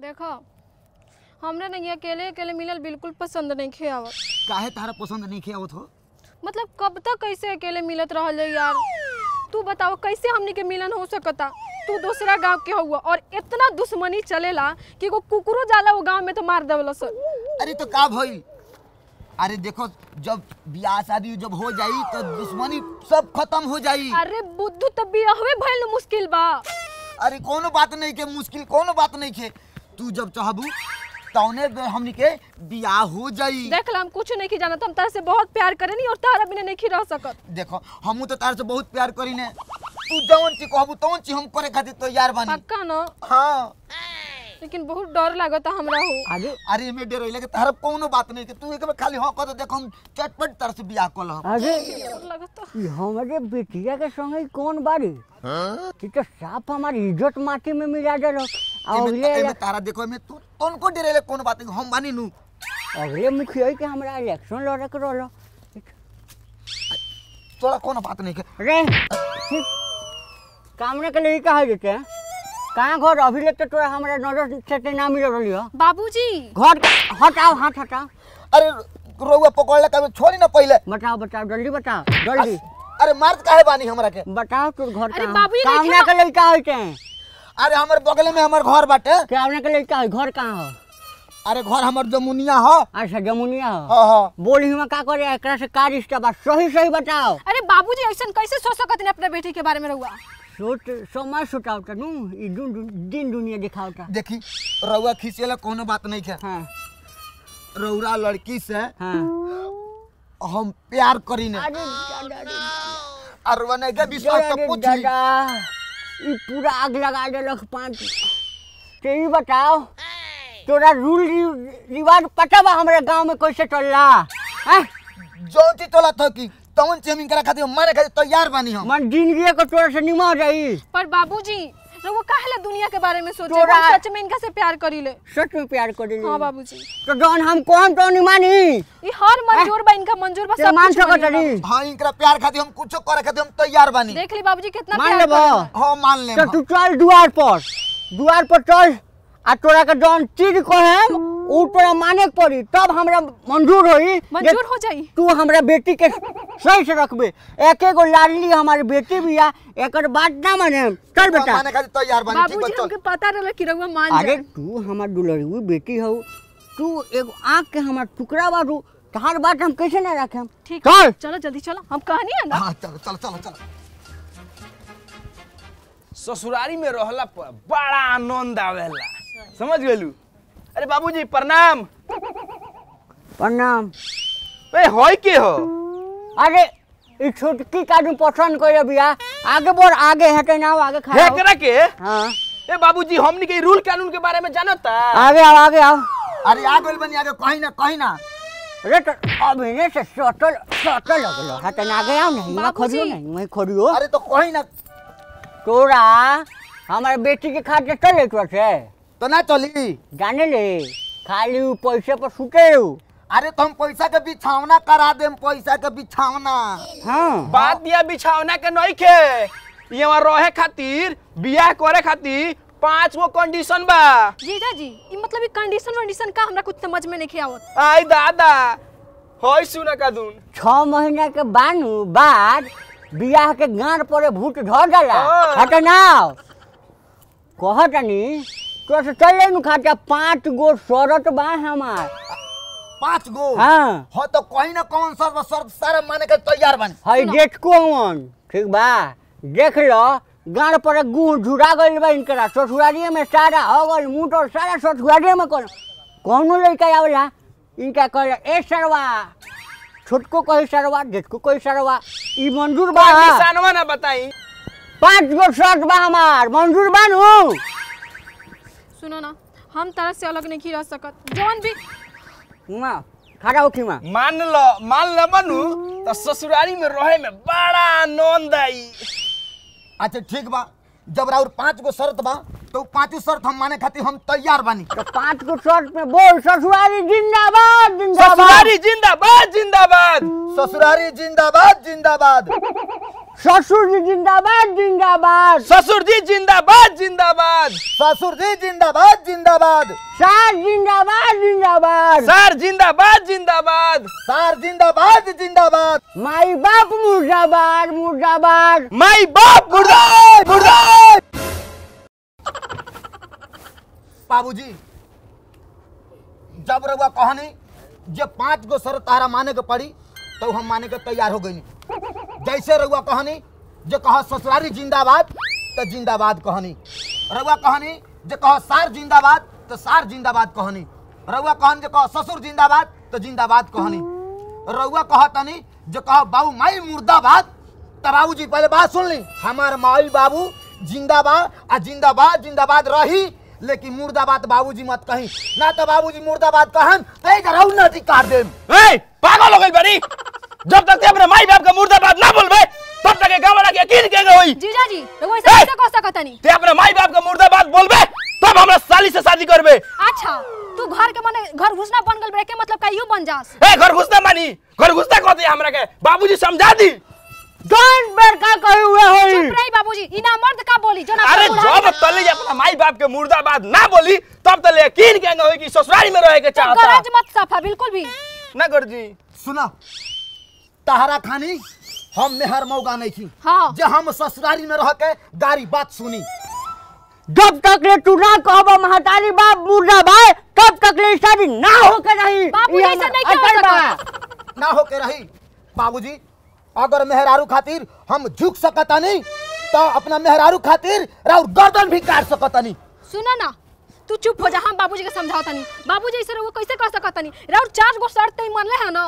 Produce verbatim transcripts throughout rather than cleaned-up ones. देखो हमरे नहीं अकेले अकेले मिलल बिल्कुल पसंद नहीं खे आवत। काहे तारा पसंद नहीं खे आवत हो? मतलब कब तक कैसे अकेले मिलत रहल यार, तू बताओ कैसे हमनी के मिलन हो सकता? तू दूसरा गांव के हुआ और इतना दुश्मनी चलेला कि वो कुकुरो जाला वो गांव में तो मार देवला सर। अरे तो का भइल? अरे देखो जब ब्याह शादी जब हो जाई तो दुश्मनी सब खत्म हो जाई। अरे बुद्धू तब बियाहवे भइल मुश्किल बा। अरे कोनो बात नहीं के मुश्किल कोनो बात नहीं के, तू जब चाहबू तौने हमनी के बियाह हो जाई। देखला हम कुछ नहीं की जानत, हम तारा से बहुत प्यार करनी और तारा बिना नहीं रह सकत। देखो हमहू तो तारा से बहुत प्यार करीने, तू जवन ची कहबू तवन ची हम करे खातिर तैयार बानी पक्का न। हां लेकिन बहुत डर लागत हमरा हो। अरे अरे में डर लगे तारा कोनो बात नहीं के, तू एक बार खाली हां कर देख हम चटपट तारा से बियाह कर हम। अरे लागत ई हमके बेटिया के संग कोन बारी? हां ई तो साफ हमारी इज्जत माटी में मिला देलो। अरे तारा देखो में तू कौन को डरेले कौन बात हम मानी नू। अरे मुखिया के हमरा इलेक्शन लड़े के रहलो तोरा कोनो बात नहीं के। रे कामना के लिए कहा जते कहां घर अभी लेके तोरा हमरा नजर से ना मिल रहलियो। बाबूजी घर हटाओ हाथ हटाओ। अरे रोवा पकड़ ले कब छोड़ी ना पहले। बताओ बताओ जल्दी बताओ जल्दी। अरे मारत काहे बानी हमरा के बताओ तू घर का। अरे बाबूजी कामना के लिए कहा जते अरे हमारे बगल में हमार घर बाटे के घर कहाँ हो? अरे घर हमार जमुनिया हो। अच्छा जमुनिया हो। हाँ हाँ बोली हम का करे एकरा से का रिश्ता बा सही सही बताओ। अरे बाबूजी ऐसा कैसे सोच सकत ने अपने बेटी के बारे में रहुआ? सोच समझ सोचाओ तनु ई दिन दुनिया दिखाओ ता देखी रहुआ खिसेला कोनो बात नहीं के। हां रहुरा लड़की से हां हम प्यार करीने। अरे वने के विश्वास तो पूछी ये पूरा आग लगा दे लख पाँच ते ही बताओ तोरा रूल रिवाज पता बा हमारे गांव में कैसे चलला? हैं जोंती तोला था कि तवन से हम करा खातिर मारे खातिर तैयार बानी हम मन जिंदगी को तोरा से निमा जाई। पर बाबूजी लोग काहेला दुनिया के बारे में सोचे? हम सच में इनका से प्यार करीले। सच में प्यार करीले? हां बाबूजी तो जौन हम कोन तो निमानी ई हर मंजूर बा इनका मंजूर बा सब मान सकत नहीं। हां इनका प्यार खातिर हम कुछो करे खातिर हम तैयार बानी। देख ली बाबूजी कितना प्यार करत। हां मान ले तो तू चल द्वार पर द्वार पर चल आ तोरा के जौन चीज कहम उ तोरा माने के पड़ी तब हमरा मंजूर होई। मंजूर हो जाई? तू हमरा बेटी के सही से रखबे एक एगो लाडली हमारी बेटी बिया एकर बात ना माने। चल बेटा माने खातिर तैयार बन। ठीक बात हमके पता रहले कि रहुआ मान जाए। अरे तू हमार दुलड़ीऊ बेटी हो तू एगो आंख के हमार टुकड़ा बारू तहार बात हम कैसे ना रखम। ठीक चल चलो जल्दी चलो हम कहानी है ना। हां चलो चलो चलो चलो। ससुरारी में रहला पर बड़ा आनंद आवेला समझ गेलू। अरे बाबूजी प्रणाम प्रणाम। ए होय के हो? अरे ई छोटकी काजू पसंद कइले बिया आगे बोर आगे हटे ना आगे खा हे करा के। हां ए बाबूजी हमनी के रूल कानून के बारे में जानत? आगे आओ आगे आओ। अरे आ गेल बनी आगे कहीं ना कहीं ना रे तो अब इने से सटल सटल लगलो हटे ना आगे आओ नहीं मैं खोजियो नहीं मैं खोजियो। अरे तो कहीं ना तोरा हमर बेटी के खातिर चले तो से तो ना चली जाने ले खाली पैसे पर सुतेऊ। अरे तुम तो पैसा के बिछावना करा देम पैसा के बिछावना। हां बात दिया बिछावना के नहीं के ये रहे खातिर बियाह करे खातिर पांच वो कंडीशन बा। जीजा जी ई मतलब ई कंडीशन कंडीशन का हमरा कुछ समझ में नहीं आवत। आई दादा होय सुना का दून छह महीना के बानू बाद बियाह के गांड पर भूत ढर जाला हट ना कह जानी तो चले न खाता पांच गो शरत बा हमार पांच गो। हां हो तो कहीं ना कौन सर सर सारा माने के तैयार बन हई डेट कोन ठीक बा देख लो गाड़ पर गु झुरा गइल बा इनकरा ससुराली में सारा हो गइल मुंह और सारा ससुराली में कोन कोनो लइका आवला इनका कहले ए सरवा छोटको कहि सरवा डेट को कहि सरवा ई मंजूर बा निशानवा ना बताई पांच गो शर्त बा हमार मंजूर बानू। सुनो ना हम तारा से अलग नहीं रह सकत जौन भी मां खड़ा उठी मां मान लो मान ले बनू त ससुराली में रहे में बड़ा आनंद आई। अच्छा ठीक बा जब राउर पांच गो शर्त बा तो पांचो शर्त हम माने खातिर हम तैयार बानी। तो पांच गो शर्त में बोल ससुराली जिंदाबाद जिंदाबाद ससुराली जिंदाबाद जिंदाबाद ससुराली जिंदाबाद जिंदाबाद ससुर जी जिंदाबाद जिंदाबाद, ससुर जी जिंदाबाद जिंदाबाद, ससुर जी जिंदाबाद जिंदाबाद, सार जिंदाबाद जिंदाबाद, सार जिंदाबाद जिंदाबाद, सार जिंदाबाद जिंदाबाद, माई बाप मुर्दाबाद मुर्दाबाद, माई बाप मुर्दाबाद मुर्दाबाद। बाबूजी जब रहुआ कहानी जब पांच गो सर तारा माने के पड़ी तो हम माने के तैयार हो गई। जैसे रहुआ कहानी जो कहा ससुरारी जिंदाबाद तो जिंदाबाद कहानी, रहुआ कहानी जो कहा सार जिंदाबाद तो सार जिंदाबाद कहानी, रहुआ कहन जो कहा ससुर जिंदाबाद तो जिंदाबाद कहानी, रहुआ कहा तनी जो कहा बाबू माई मुर्दाबाद। तो बाबू जी पहले बात सुन ली, हमारे माई बाबू जिंदाबाद आ जिंदाबाद जिंदाबाद रही, लेकिन मुर्दाबाद बाबू जी मत कही ना, तो बाबू जी मुर्दाबाद कहन ना अधिकार दे। पागल हो गई बड़ी, जब तक अपने माई बाप का मुर्दाबाद ना बोलबे तब तक गांव वाला के यकीन के होई। जीजा जी तो ऐसा कैसे कह सकता नहीं, ते अपने माई बाप का मुर्दाबाद बोलबे तब हमरा साली से शादी करबे। अच्छा तू घर के माने घर घुसना बन गेल बे के मतलब का यूं बन जास। ए घर घुसना मानी घर घुसता कहते हमरा के बाबूजी समझा दी जन बेर का कहे हुए होई। चुप रही बाबूजी, इना मर्द का बोली जो ना। अरे जब तले अपना माई बाप के मुर्दाबाद ना बोली तब तले यकीन के होई कि ससुराल में रह के चाहता। गरज मत सफा बिल्कुल भी ना कर जी। सुना तहरा खानी हम मेहर मौका नहीं थी। हाँ। जब हम ससुरारी में रह के गारी बात सुनी, जब तक ले तू ना कहबा महतारी बाप मुर्दा भाई तब तक ले शादी ना हो के रही। बाबू जी से नहीं हो सकता ना हो के रही। बाबूजी अगर मेहरारू खातिर हम झुक सकता नहीं तो अपना मेहरारू खातिर राउर गर्दन भी काट सकता नहीं। सुना ना तू चुप हो जा, हम बाबूजी के समझाता नहीं। बाबूजी ऐसे रहो कैसे कर सकता नहीं, राउर चार गो शर्त तय मान ले है ना।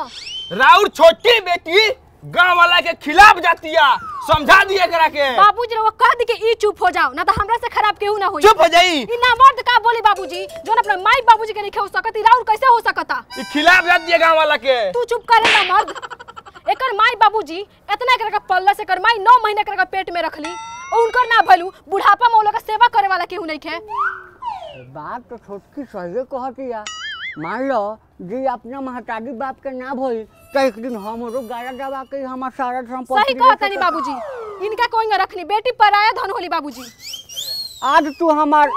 राउर छोटी बेटी गाँव वाला के खिलाफ जाती है, समझा दिया करा के। बाबूजी वो कह दी के ई चुप हो जाओ ना तो हमरा से खराब केहू ना होई। चुप हो जाई ई ना मर्द का बोली बाबूजी जोन अपना माई बाबूजी के नहीं हो सकती, राउर कैसे हो सकता, ई खिलाफ जाती है गाँव वाला के। तू चुप करे ना मर्द, एकर माई बाबूजी इतना कर के पल्ला से कर माई नौ महीने कर के पेट में रख ली, उनकर ना भलू बुढ़ापा में उनका सेवा करे वाला केहू नहीं है। बात तो छोटकी सही कहती है, मान लो जी अपना महतारी बाप के ना भोई तो एक दिन हम गाड़ा दबा के हमार सारा संपत्ति। सही कहता नहीं बाबूजी, इनका कोई ना रखनी बेटी पराया धन होली। बाबूजी आज तू हमार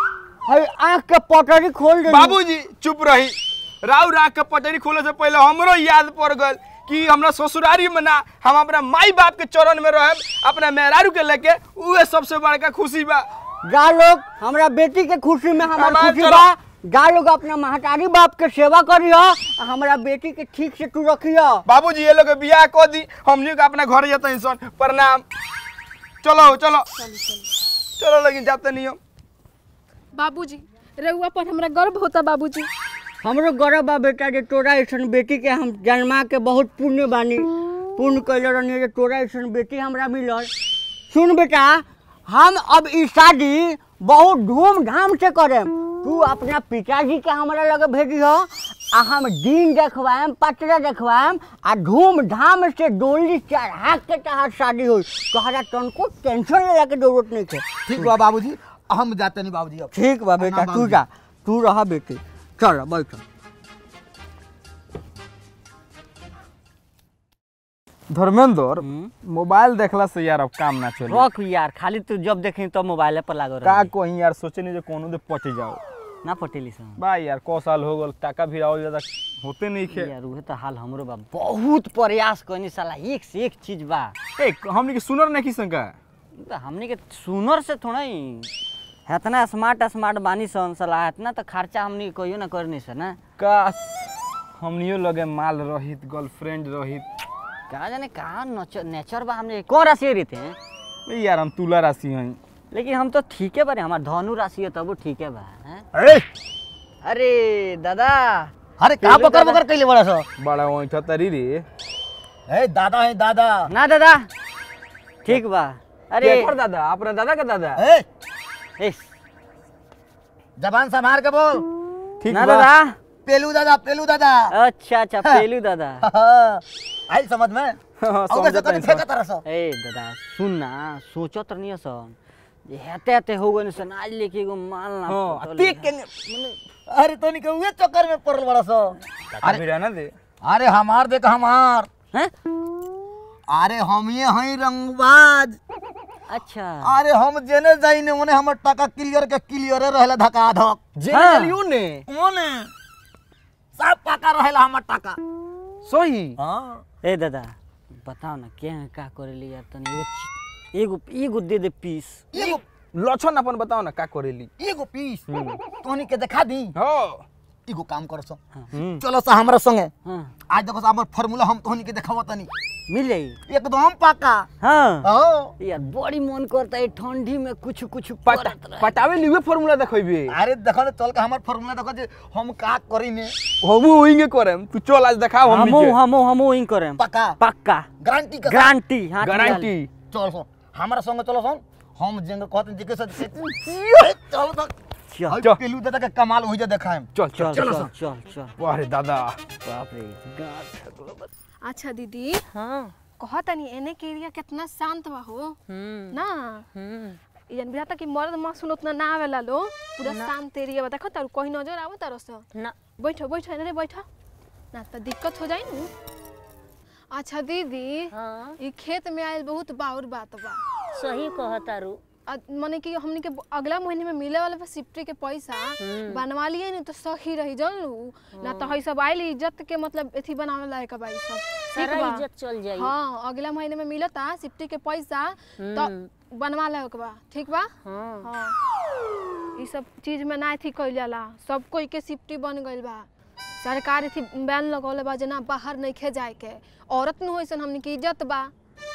हई आंख के पटरी खोल दे। बाबूजी चुप रही, राउर आंख के पटरी खोले से पहले हमरो याद पड़ गल कि हमरा ससुरारी में ना हम अपना माई बाप के चरण में रहब, अपना मेहरारू के लेके उहे सबसे बड़का खुशी बा। गा लोग हमरा बेटी के खुशी में हमार खुशी बा, गा लोग अपना महतारी बाप के सेवा करियो, हमारा बेटी के ठीक से तू रखियो। बाबूजी ये लोग बियाह को दी हमनी का अपना घर जाते इंसान प्रणाम। चलो चलो चलो लेकिन जाते नहीं हो। बाबूजी रहुआ पर हमरा गर्व होता। बाबूजी हमरो गर्व बा बेटा जे तोरा ऐसन बेटी के हम जन्मा के बहुत पुण्य बानी, पुण्य कइले रहनी जे तोरा ऐसन बेटी हमरा मिलल। सुन बेटा हम अब ई शादी बहुत धूमधाम से करें, तू अपना पिताजी के हमारा लगे भेजियो आ हम दिन देखवाएं पतरा देखवाएं आ धूमधाम से डोली चढ़ा के तहार शादी हो। कहरा तनको टेंशन लेने के जरूरत नहीं है। ठीक बा बाबूजी हम जाते नहीं बाबूजी। अब ठीक बा बेटा तू जा, तू रहा बेटी, चल बैठ। धर्मेंद्र मोबाइल देखला से यार अब काम ना चले। रख यार खाली तू जब देखी तो मोबाइल पर लागल रह। का कोई यार सोचनी जे कोनो दे पटे जाओ ना पटेली सन भाई यार। को साल हो गल टाका भिराओ ज्यादा होते नहीं खे यार। उहे त हाल हमरो बा, बहुत प्रयास कनी साला एक से एक चीज बा। ए हमनी के सुनर नहीं संका, हमनी के सुनर से थोड़ा ही इतना स्मार्ट स्मार्ट बानी सन साला, इतना त खर्चा हमनी कहियो ना करनी सन ना। का हमनियो लगे माल रहित गर्लफ्रेंड रहित कहा जाने कहा नेचर बा। हमने कौन राशि रहते हैं यार, हम तुला राशि हैं लेकिन हम तो ठीक है बरे, हमारा धनु राशि है तब ठीक है बा। अरे अरे दादा अरे का बकर बकर कइले बड़ा सो बड़ा ओइठा तरी रे। ए दादा है दादा ना दादा ठीक बा। अरे एक और दादा अपना दादा का दादा। ए ए जबान संभाल के बोल ठीक ना दादा। पेलू दादा पेलू दादा अच्छा अच्छा पेलू दादा आई समझ में। और जतन फेंका तरह से ए दादा सुन ना सोचत नहीं सन जे हेते हेते हो गन सन आज लेके एगो माल ना ठीक के माने। अरे तोनी के उहे चक्कर में पड़ल बड़ा सो। अरे भी रहना दे। अरे हमार देख हमार हैं अरे हम ये हैं रंगबाज। अच्छा अरे हम जेने जाई ने ओने हमर टाका क्लियर के क्लियर रहला धका धक जेने चलियो ने ओने सब पका रहला हमर टाका सोही। हां ए दादा बताओ ना के का करेली यार तनी एगो एगो दे दे पीस एगो लछन अपन बताओ ना का करेली एगो पीस तोनी के दिखा दी। हो एगो काम करसो चलो सा हमरा संगे। हां आज देखो सा हमर फार्मूला हम तोनी के देखाव तनी मिल जाई एकदम पक्का। हाँ ओ यार बड़ी मन करता है ठंडी में कुछ कुछ पटा, पटावे लिवे फार्मूला देखबे। अरे देखो ना चल के हमर फार्मूला देखो जे हम का करी ने हमहु ओइंगे करम तू चल आज देखाओ हम हमहु हमहु हमहु ओइंग करम पक्का पक्का गारंटी का गारंटी। हां गारंटी चल सुन हमरा संग चलो सुन हम जेंग कहत जे के चल तक चल पेलू दादा का कमाल होई जा देखाएम चल चल चल चल। अरे दादा बाप रे गात। अच्छा दीदी हाँ कहता नहीं एने के एरिया कितना शांत बा हो ना यन बिहाता कि मर्द मां सुन उतना ना आवेला लो पूरा शांत एरिया बा देखो तारू कोई नजर आवे तारो से ना बैठो बैठो रे बैठो ना त दिक्कत हो जाई न। अच्छा दीदी हां ई खेत में आइल बहुत बाउर बात बा सही कहता रू माने कि हमनी के अगला महीने में मिले वाला सिप्टी के पैसा बनवा लिए नहीं तो सही रही जानू ना तो है सब आइल इज्जत के मतलब एथी बनावे लायक भाई सब ठीक बा इज्जत चल जाई। हां अगला महीने में मिलता सिप्टी के पैसा तो बनवा लायक बा ठीक बा। हां ई सब चीज में ना थी कइल जाला सब कोई के सिप्टी बन गइल बा सरकार एथी बैन लगौले बा जना बाहर नहीं खे जाए के औरत न होइसन हमनी के इज्जत बा।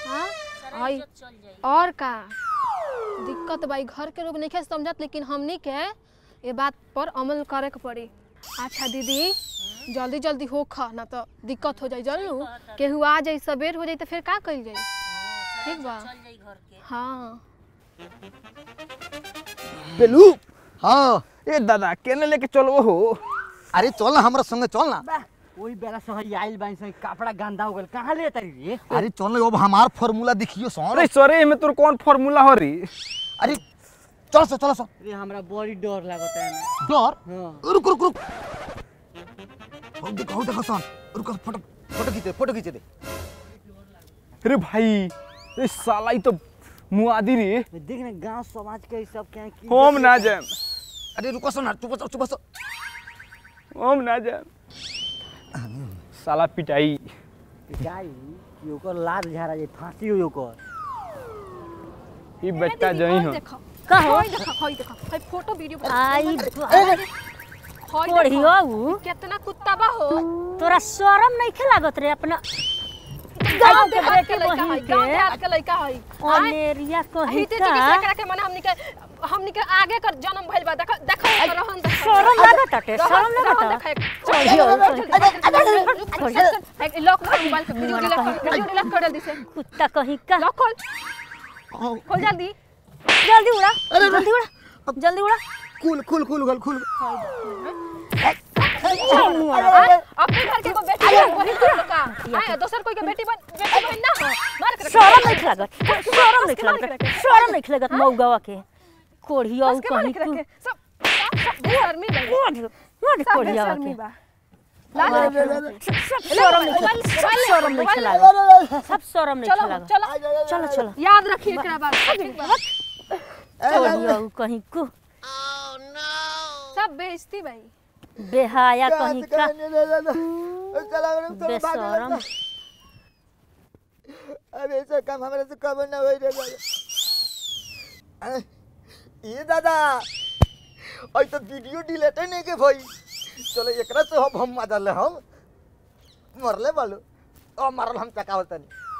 हां आई और का दिक्कत भाई घर के लोग नहीं के समझत लेकिन हमनी के ये बात पर अमल करे के पड़ी। अच्छा दीदी जल्दी जल्दी हो खा ना तो दिक्कत हो जाए जरूर केहू आ जाए सवेर हो जाए तो फिर का कइल जाए ठीक बा चल जाई घर के। हां बेलू हां ए दादा केने लेके चलबो हो। अरे चल ना हमरा संगे चल ना ओई बेला सही आइल बाइन से कपड़ा गंदा हो गेल कहां ले तरी रे। अरे चल अब हमार फार्मूला देखियो सर। अरे सरे में तोर कौन फार्मूला हो रे। अरे चल सो चल सो रे हमरा बड़ी डर लागत है डर। हां रुक रुक रुक हो देखो देखो सर रुक फोटो फोटो खींचे फोटो खींचे दे। अरे भाई ए साला ई तो मुआदी रे देख ना गांव समाज के सब क्या की होम ना जाए। अरे रुको सो ना चुप चुप बस होम ना जाए साला पिटाई पिटाई योकर लात झारा जे फांसी हो योकर ई बेटा जई हो का होई देखा होई देखा भाई फोटो वीडियो आई कोढ़ियो उ कितना कुत्ता बा हो तोरा शर्म नहीं के लागत रे अपना गांव के बेटे बहिन के गांव के लइका हई अनेरिया को ही का एकरा के माने हमनी के हमनी के आगे कर जन्म भइल बा देखो देखो रहन शर्म लागत हटे शर्म लागत है लॉक कर मोबाइल के वीडियो लॉक कर लॉक कर दे से कुत्ता कहीं का लॉक खोल खोल जल्दी जल्दी उड़ा जल्दी उड़ा अब जल्दी उड़ा खोल खोल खोल खोल अपने घर के को बेटी का आए दूसर कोई के बेटी बन बेटी बन ना मार कर शर्म नहीं लागत शर्म नहीं लागत शर्म नहीं लागत मौगावा के कोढ़िया उ कहीं तू सब सब शर्मी लगे मोड कोढ़िया के शर्म शर्म नहीं लागत सब शर्म नहीं लागत। चलो चलो चलो याद रखिए एकरा बात कोढ़िया उ कहीं को सब बेइज्जती भाई बेहाया कहीं का बेशरम। अरे ऐसा काम हमारे से कब ना होई दादा ये दादा और तो वीडियो डिलीट नहीं के भाई चलो एकरा से हम मरले हम मरले वालो और मरल हम तकावत नहीं।